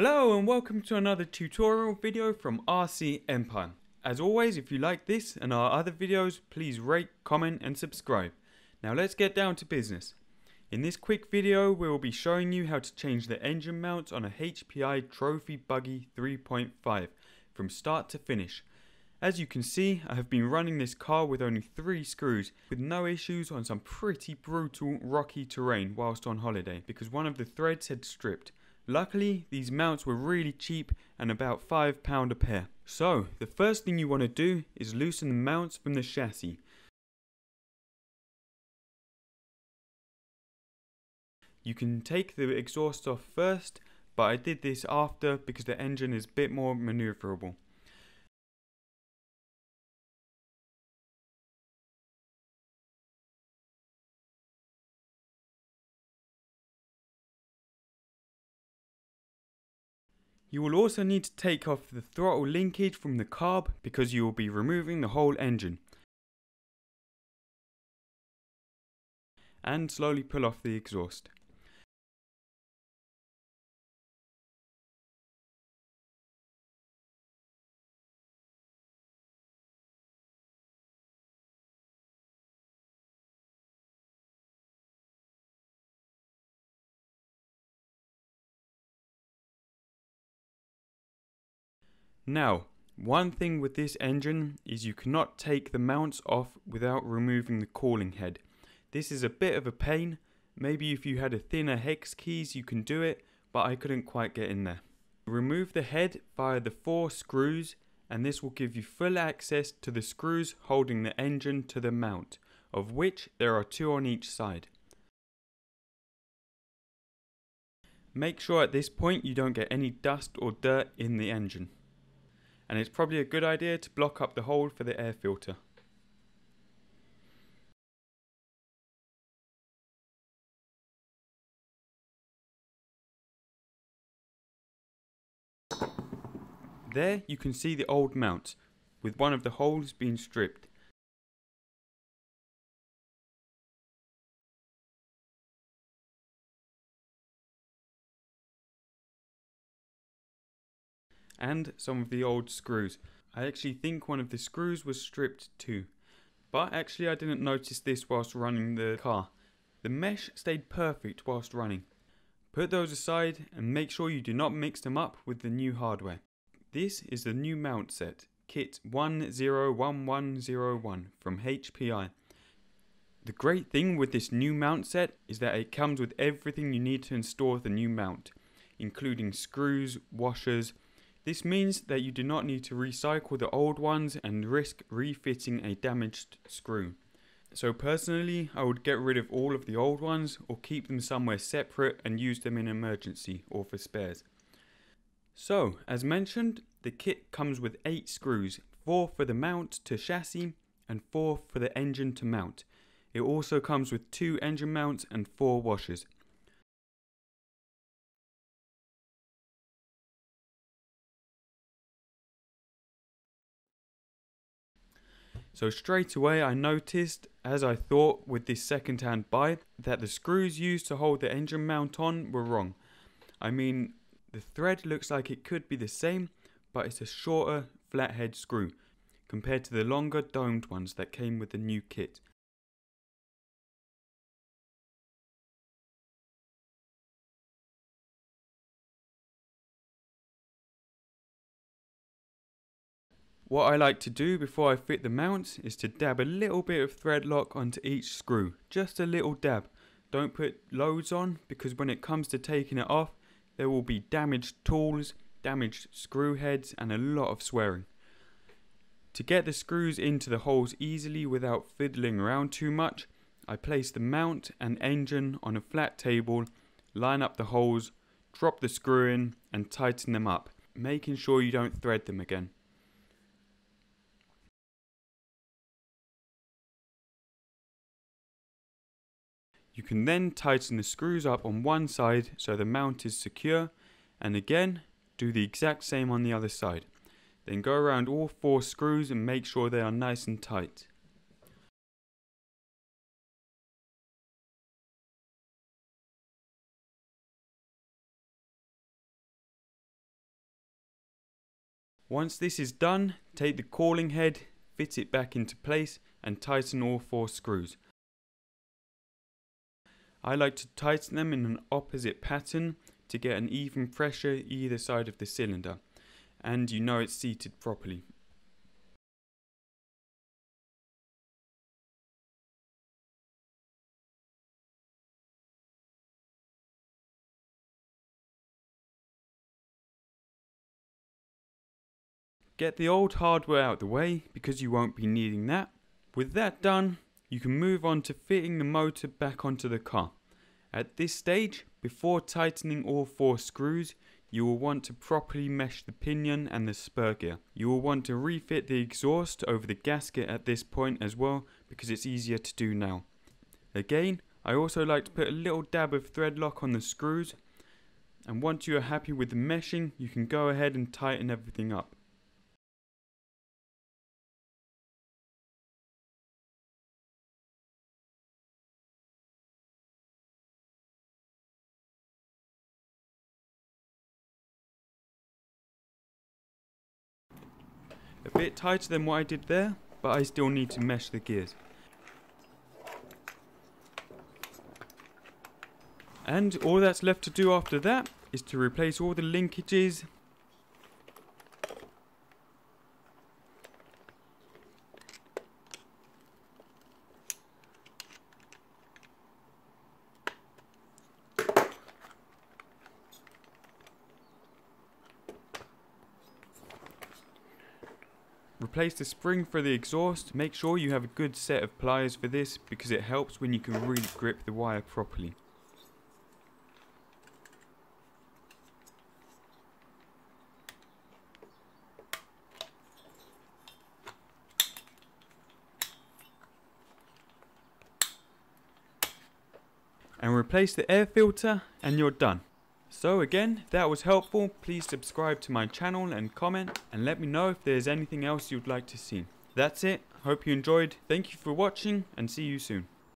Hello and welcome to another tutorial video from RC Empire. As always, if you like this and our other videos, please rate, comment and subscribe. Now let's get down to business. In this quick video we will be showing you how to change the engine mount on a HPI Trophy Buggy 3.5 from start to finish. As you can see, I have been running this car with only 3 screws with no issues on some pretty brutal rocky terrain whilst on holiday because one of the threads had stripped. Luckily, these mounts were really cheap and about £5 a pair. So, the first thing you want to do is loosen the mounts from the chassis. You can take the exhaust off first, but I did this after because the engine is a bit more maneuverable. You will also need to take off the throttle linkage from the carb because you will be removing the whole engine. And slowly pull off the exhaust. Now, one thing with this engine is you cannot take the mounts off without removing the cooling head. This is a bit of a pain. Maybe if you had a thinner hex keys you can do it, but I couldn't quite get in there. Remove the head via the 4 screws and this will give you full access to the screws holding the engine to the mount, of which there are 2 on each side. Make sure at this point you don't get any dust or dirt in the engine. And it's probably a good idea to block up the hole for the air filter. There you can see the old mount, with one of the holes being stripped. And some of the old screws. I actually think one of the screws was stripped too. But actually I didn't notice this whilst running the car. The mesh stayed perfect whilst running. Put those aside and make sure you do not mix them up with the new hardware. This is the new mount set, kit 101101 from HPI. The great thing with this new mount set is that it comes with everything you need to install the new mount, including screws, washers. This means that you do not need to recycle the old ones and risk refitting a damaged screw. So personally, I would get rid of all of the old ones or keep them somewhere separate and use them in emergency or for spares. So, as mentioned, the kit comes with 8 screws, 4 for the mount to chassis and 4 for the engine to mount. It also comes with 2 engine mounts and 4 washers. So straight away I noticed, as I thought with this second hand buy, that the screws used to hold the engine mount on were wrong. I mean, the thread looks like it could be the same, but it's a shorter flathead screw compared to the longer domed ones that came with the new kit. What I like to do before I fit the mounts is to dab a little bit of thread lock onto each screw, just a little dab. Don't put loads on because when it comes to taking it off there will be damaged tools, damaged screw heads and a lot of swearing. To get the screws into the holes easily without fiddling around too much, I place the mount and engine on a flat table, line up the holes, drop the screw in and tighten them up, making sure you don't thread them again. You can then tighten the screws up on one side so the mount is secure, and again do the exact same on the other side. Then go around all 4 screws and make sure they are nice and tight. Once this is done, take the cowling head, fit it back into place and tighten all four screws. I like to tighten them in an opposite pattern to get an even pressure either side of the cylinder, and you know it's seated properly. Get the old hardware out the way because you won't be needing that. With that done, you can move on to fitting the motor back onto the car. At this stage, before tightening all four screws, you will want to properly mesh the pinion and the spur gear. You will want to refit the exhaust over the gasket at this point as well because it's easier to do now. Again, I also like to put a little dab of thread lock on the screws, and once you are happy with the meshing, you can go ahead and tighten everything up. A bit tighter than what I did there, but I still need to mesh the gears. And all that's left to do after that is to replace all the linkages . Replace the spring for the exhaust. Make sure you have a good set of pliers for this because it helps when you can really grip the wire properly. And replace the air filter and you're done. So again, if that was helpful, please subscribe to my channel and comment, and let me know if there's anything else you'd like to see. That's it, hope you enjoyed, thank you for watching, and see you soon.